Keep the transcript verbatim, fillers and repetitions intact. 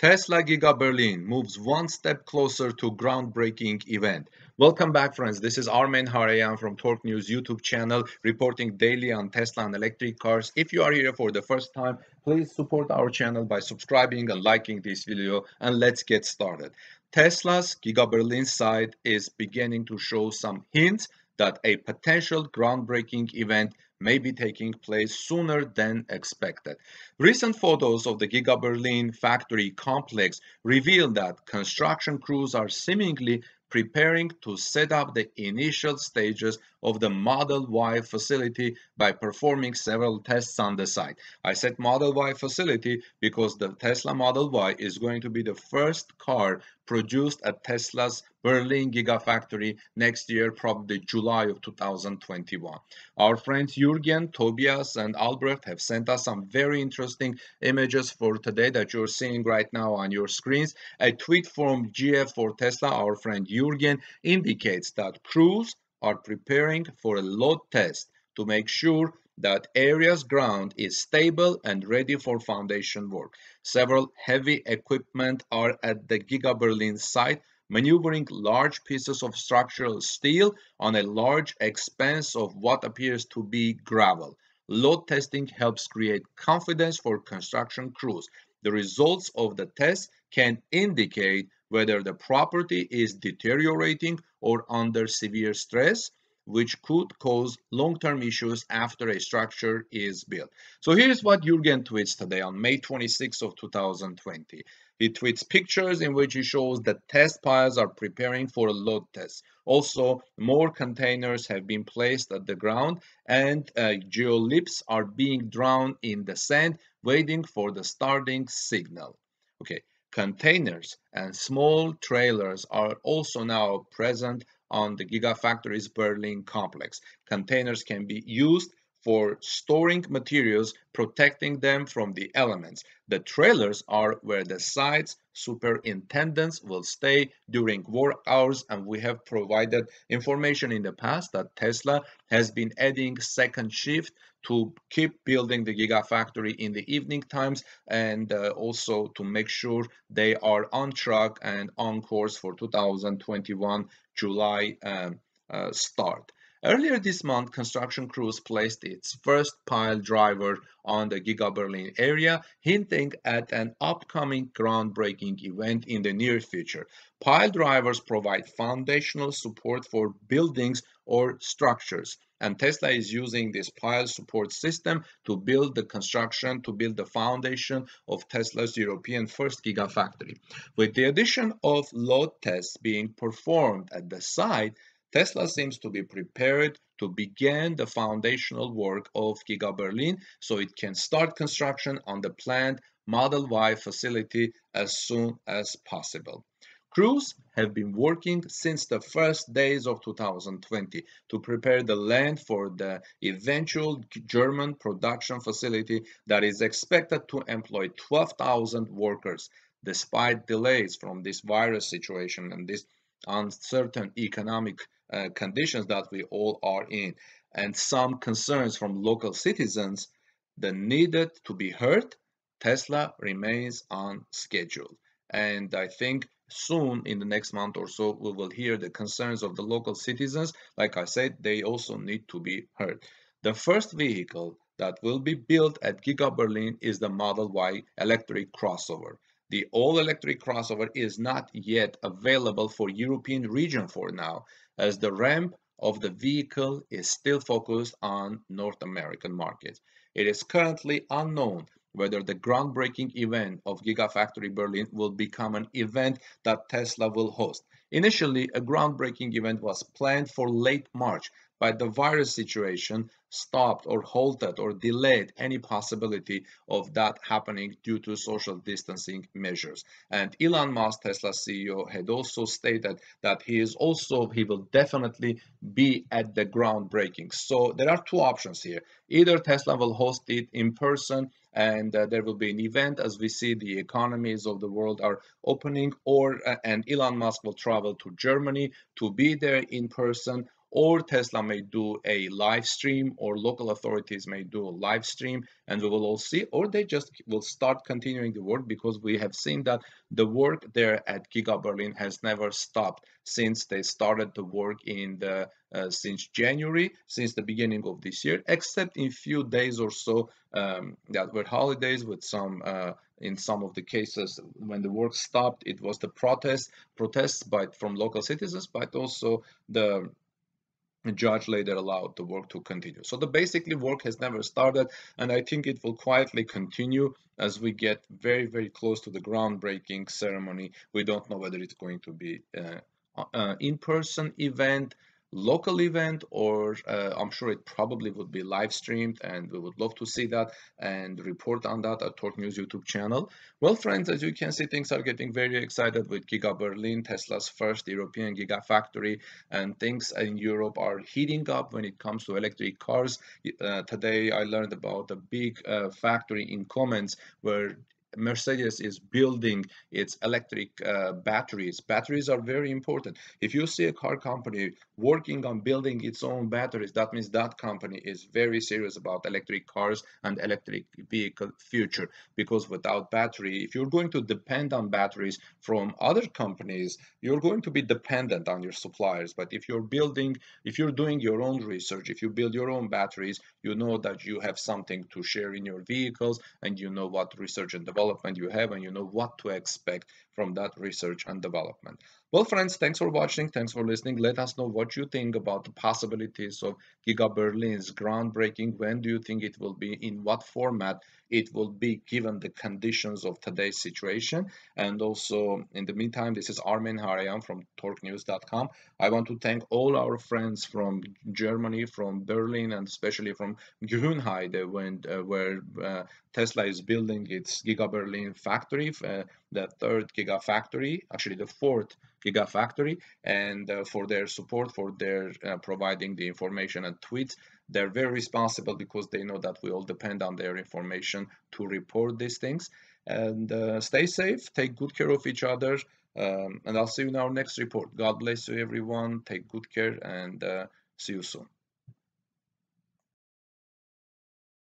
Tesla Giga Berlin moves one step closer to groundbreaking event. Welcome back, friends. This is Armen Hareyan from Torque News YouTube channel, reporting daily on Tesla and electric cars. If you are here for the first time, please support our channel by subscribing and liking this video, and let's get started. Tesla's Giga Berlin site is beginning to show some hints that a potential groundbreaking event may be taking place sooner than expected. Recent photos of the Giga Berlin factory complex reveal that construction crews are seemingly preparing to set up the initial stages of the Model Y facility by performing several tests on the site. I said Model Y facility because the Tesla Model Y is going to be the first car produced at Tesla's Berlin Gigafactory next year, probably July of two thousand twenty-one. Our friends Jürgen, Tobias, and Albrecht have sent us some very interesting images for today that you're seeing right now on your screens. A tweet from G F for Tesla, our friend Jürgen, indicates that crews are preparing for a load test to make sure that area's ground is stable and ready for foundation work. Several heavy equipment are at the Giga Berlin site, maneuvering large pieces of structural steel on a large expanse of what appears to be gravel. Load testing helps create confidence for construction crews. The results of the test can indicate whether the property is deteriorating or under severe stress, which could cause long-term issues after a structure is built. So here's what Jürgen tweets today on May twenty-sixth of two thousand twenty. He tweets pictures in which he shows that test piles are preparing for a load test. Also, more containers have been placed at the ground and uh, geolips are being drawn in the sand, waiting for the starting signal. Okay, containers and small trailers are also now present on the Gigafactory's Berlin complex. Containers can be used for storing materials, protecting them from the elements. The trailers are where the site's superintendents will stay during work hours, and we have provided information in the past that Tesla has been adding second shift to keep building the Gigafactory in the evening times, and uh, also to make sure they are on track and on course for two thousand twenty-one July um, uh, start. Earlier this month, construction crews placed its first pile driver on the Giga Berlin area, hinting at an upcoming groundbreaking event in the near future. Pile drivers provide foundational support for buildings or structures, and Tesla is using this pile support system to build the construction, to build the foundation of Tesla's European first Gigafactory. With the addition of load tests being performed at the site, Tesla seems to be prepared to begin the foundational work of Giga Berlin so it can start construction on the planned Model Y facility as soon as possible. Crews have been working since the first days of two thousand twenty to prepare the land for the eventual German production facility that is expected to employ twelve thousand workers. Despite delays from this virus situation and this uncertain economic uh, conditions that we all are in, and some concerns from local citizens that needed to be heard, Tesla remains on schedule. And I think soon, in the next month or so, we will hear the concerns of the local citizens. Like I said, they also need to be heard. The first vehicle that will be built at Giga Berlin is the Model Y electric crossover. The all-electric crossover is not yet available for European region for now, as the ramp of the vehicle is still focused on North American markets. It is currently unknown whether the groundbreaking event of Gigafactory Berlin will become an event that Tesla will host. Initially, a groundbreaking event was planned for late March, but the virus situation stopped or halted or delayed any possibility of that happening due to social distancing measures. And Elon Musk, Tesla C E O, had also stated that he is also, he will definitely be at the groundbreaking. So there are two options here. Either Tesla will host it in person and uh, there will be an event, as we see the economies of the world are opening, or uh, and Elon Musk will travel to Germany to be there in person, or Tesla may do a live stream, or local authorities may do a live stream, and we will all see, or they just will start continuing the work, because we have seen that the work there at Giga Berlin has never stopped since they started the work in the Uh, since January, since the beginning of this year, except in few days or so um, that were holidays, with some uh, in some of the cases when the work stopped, it was the protest protests by from local citizens, but also the judge later allowed the work to continue. So the basically work has never started, and I think it will quietly continue as we get very, very close to the groundbreaking ceremony. We don't know whether it's going to be an uh, uh, in-person event, local event, or uh, I'm sure it probably would be live streamed, and we would love to see that and report on that at Torque News YouTube channel. Well, friends, as you can see, things are getting very excited with Giga Berlin, Tesla's first European Gigafactory, and things in Europe are heating up when it comes to electric cars. Uh, today I learned about a big uh, factory in Comments where Mercedes is building its electric uh, batteries. Batteries are very important. If you see a car company working on building its own batteries, that means that company is very serious about electric cars and electric vehicle future, because without battery, if you're going to depend on batteries from other companies, you're going to be dependent on your suppliers. But if you're building, if you're doing your own research, if you build your own batteries, you know that you have something to share in your vehicles, and you know what research and development development you have, and you know what to expect from that research and development. Well, friends, thanks for watching, thanks for listening. Let us know what you think about the possibilities of Giga Berlin's groundbreaking. When do you think it will be, in what format it will be, given the conditions of today's situation? And also, in the meantime, this is Armen Hareyan from torque news dot com. I want to thank all our friends from Germany, from Berlin, and especially from Grünheide, when, uh, where uh, Tesla is building its Giga Berlin factory, uh, the third Gigafactory, actually the fourth Gigafactory, and uh, for their support, for their uh, providing the information and tweets. They're very responsible, because they know that we all depend on their information to report these things. And uh, stay safe, take good care of each other, um, and I'll see you in our next report. God bless you, everyone. Take good care, and uh, see you soon.